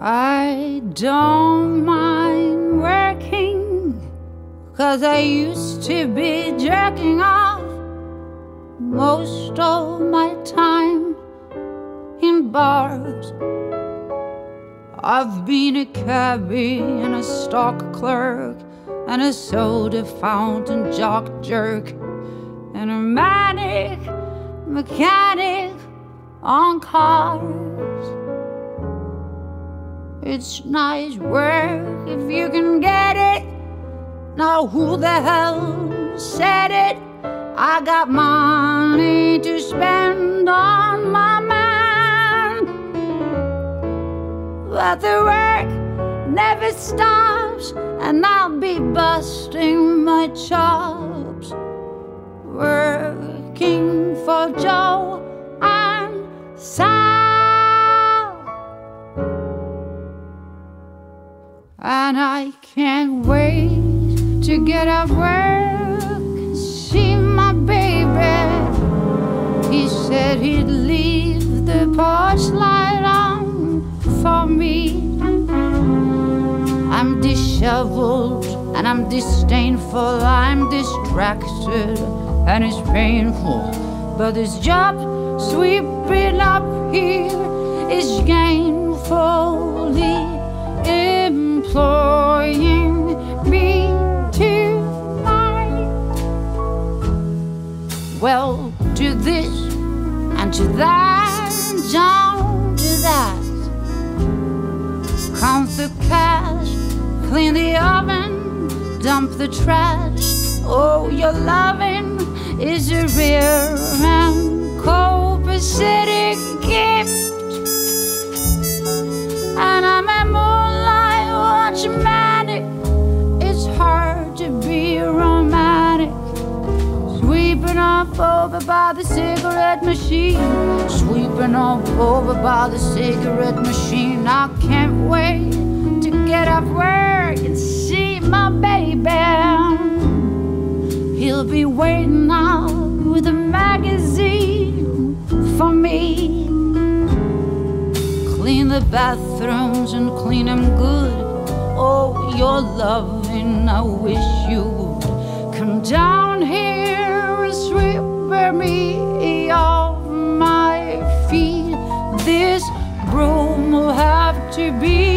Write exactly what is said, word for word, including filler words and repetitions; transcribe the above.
I don't mind working, 'cause I used to be jerking off most of my time in bars. I've been a cabbie and a stock clerk and a soda fountain jock jerk and a manic mechanic on cars. It's nice work if you can get it. Now who the hell said it? I got money to spend on my man, but the work never stops, and I'll be busting my chops working for Joe and Sal. And I can't wait to get up work, see my baby. He said he'd leave the porch light on for me. I'm disheveled and I'm disdainful, I'm distracted and it's painful, but this job sweeping up here is gainfully employing me tonight. Well, to this and to that, down to that, count the cash, clean the oven, dump the trash. Oh, your loving is a rare and copacetic gift, and I'm a moonlight watch manic. It's hard to be romantic, sweeping up over by the cigarette machine, sweeping up over by the cigarette machine. I can't wait to get up work and see my baby. He'll be waiting out with a magazine for me. Clean the bathrooms and clean them good. Oh, your loving, I wish you would come down here and sweep me off my feet. This room will have to be